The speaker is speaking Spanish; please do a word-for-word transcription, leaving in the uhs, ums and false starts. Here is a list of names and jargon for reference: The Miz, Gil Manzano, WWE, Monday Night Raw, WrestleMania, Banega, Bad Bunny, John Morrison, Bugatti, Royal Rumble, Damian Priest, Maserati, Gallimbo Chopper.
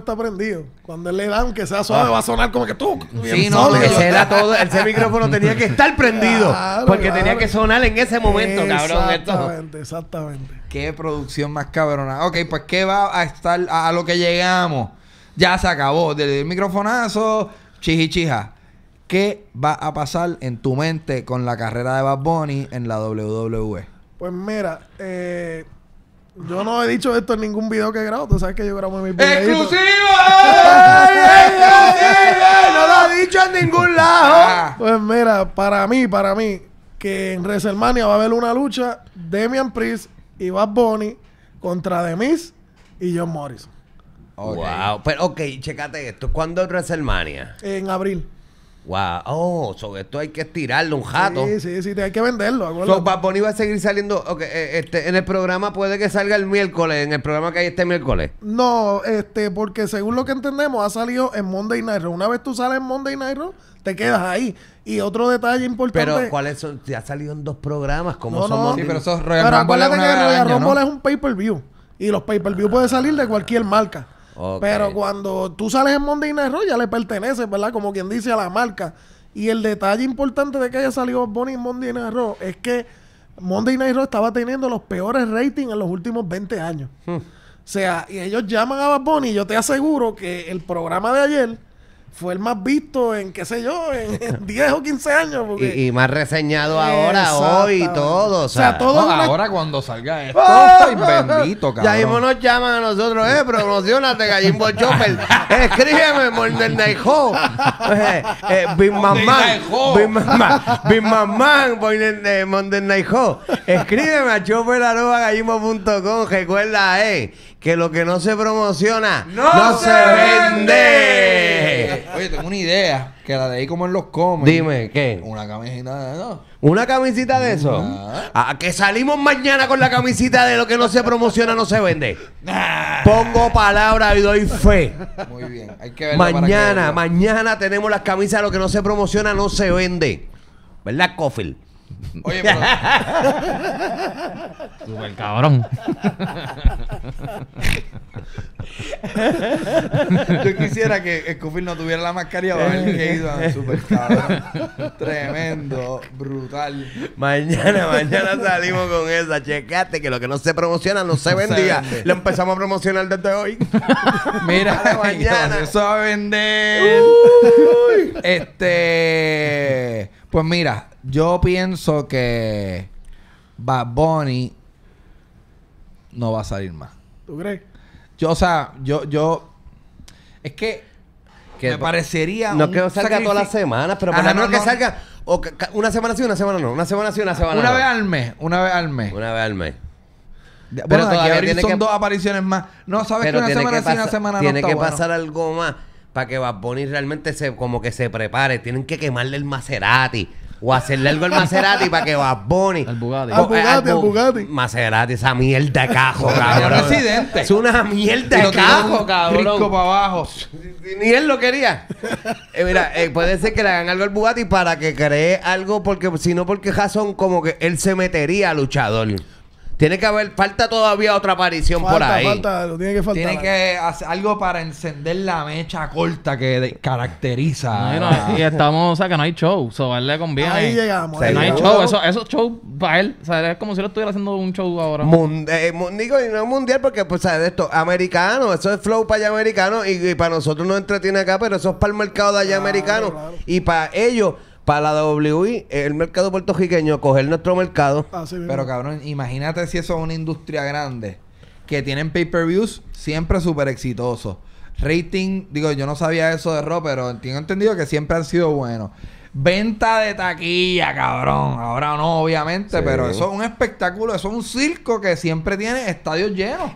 está prendido. Cuando él le da, aunque sea suave, va a sonar como que tú. Sí, no, porque era todo, ese micrófono tenía que estar prendido. Claro, porque claro. tenía que sonar en ese momento, cabrón. Exactamente, exactamente. Qué producción más cabrona. Ok, pues ¿qué va a estar a, a lo que llegamos? Ya se acabó. Desde el microfonazo, chichichija. ¿Qué va a pasar en tu mente con la carrera de Bad Bunny en la doble u doble u e? Pues mira, eh... yo no he dicho esto en ningún video que grabo. Tú sabes que yo grabo en mi video. ¡Exclusivo! ¡No lo ha dicho en ningún lado! Pues mira, para mí, para mí, que en WrestleMania va a haber una lucha Damian Priest y Bad Bunny contra The Miz y John Morrison. Okay. Wow. Pero, ok, chécate esto. ¿Cuándo es WrestleMania? En abril. Wow, oh, sobre esto hay que estirarlo un jato. Sí, sí, sí, hay que venderlo. So, Bad Bunny va a seguir saliendo. Okay, este, en el programa puede que salga el miércoles, en el programa que hay este miércoles. No, este, porque según lo que entendemos, ha salido en Monday Night Raw. Una vez tú sales en Monday Night Raw, te quedas ahí. Y otro detalle importante. Pero, ¿cuáles son? Ya ha salido en dos programas, como no, son no, Monday. Sí, pero eso es Royal Rumble. Pero acuérdate que Royal Rumble, ¿no?, es un pay-per-view. Y los pay-per-view ah. pueden salir de cualquier marca. Okay. Pero cuando tú sales en Monday Night Raw ya le pertenece, ¿verdad? Como quien dice, a la marca. Y el detalle importante de que haya salido Bonnie en Monday Night Raw es que Monday Night Raw estaba teniendo los peores ratings en los últimos veinte años. Hmm. O sea, y ellos llaman a Bad Bunny y yo te aseguro que el programa de ayer fue el más visto en, qué sé yo, en, en diez o quince años. Porque... Y, y más reseñado ahora, hoy, todo. O sea, o sea todo no, una... ahora cuando salga esto, ¡ay, bendito, cabrón! Ya mismo nos llaman a nosotros, eh, promocionate, Gallimbo Chopper. Escríbeme, Monday Night Raw. Big Man Man. Big Man Man, Monday Night Raw. Escríbeme a chopper arroba gallimbo punto com. Recuerda, eh, que lo que no se promociona, ¡no, no se, se vende! vende. Oye, tengo una idea, que la de ahí como en los cómics. Dime, ¿qué? Una camisita de eso. ¿Una camisita de eso? Nah. Ah, que salimos mañana con la camisita de lo que no se promociona, no se vende. Nah. Pongo palabra y doy fe. Muy bien, hay que verlo. Mañana, para que mañana tenemos las camisas de lo que no se promociona, no se vende. ¿Verdad, Cofield? Oye, pero... super cabrón. Yo quisiera que Scofield no tuviera la mascarilla para ver que iba. Super cabrón. Tremendo, brutal. Mañana, mañana salimos con esa. Checate que lo que no se promociona no se vendía. Lo empezamos a promocionar desde hoy. Mira, mañana eso va a vender. Uy. Este, pues mira, yo pienso que Bad Bunny no va a salir más. ¿Tú crees? Yo, o sea, yo, yo... Es que, que me parecería... No que salga todas las semanas, pero por lo menos que salga... O que, una semana sí, una semana no. Una semana sí, una semana una no. Una vez al mes. Una vez al mes. Una vez al mes. Pero bueno, todavía tiene son que... dos apariciones más. No, sabes pero que una semana que sí, una semana tiene no Tiene que bueno. pasar algo más para que Bad Bunny realmente se, como que se prepare. Tienen que quemarle el Maserati. O hacerle algo al Maserati para que Bad Bunny... Al Bugatti. Al Bugatti, al Bugatti. Maserati, esa mierda de cajo, cabrón. Es una mierda de cajo, cabrón. Risco para abajo. Ni él lo quería. Eh, mira, eh, puede ser que le hagan algo al Bugatti para que cree algo, porque si no, porque Jason como que él se metería a luchador. Tiene que haber... Falta todavía otra aparición falta, por ahí. Falta, lo tiene que faltar. Tiene que hacer algo para encender la mecha corta que de, caracteriza. Mira, y estamos... O sea, que no hay show. O sea, él le conviene. Ahí llegamos. Sí, ahí no hay show. Eso, eso show para él. O sea, es como si lo estuviera haciendo un show ahora. Mund eh, digo, y no mundial porque, pues, ¿sabes? Esto americano. Eso es flow para allá americano. Y, y para nosotros nos entretiene acá, pero eso es para el mercado de allá ah, americano. Claro. Y para ellos... Para la doble u e, el mercado puertorriqueño, coger nuestro mercado. Ah, sí, pero cabrón, imagínate si eso es una industria grande, que tienen pay-per-views siempre súper exitosos. Rating, digo, yo no sabía eso de Raw, pero tengo entendido que siempre han sido buenos. Venta de taquilla, cabrón. Ahora no, obviamente, sí, pero eso es un espectáculo, eso es un circo que siempre tiene estadios llenos.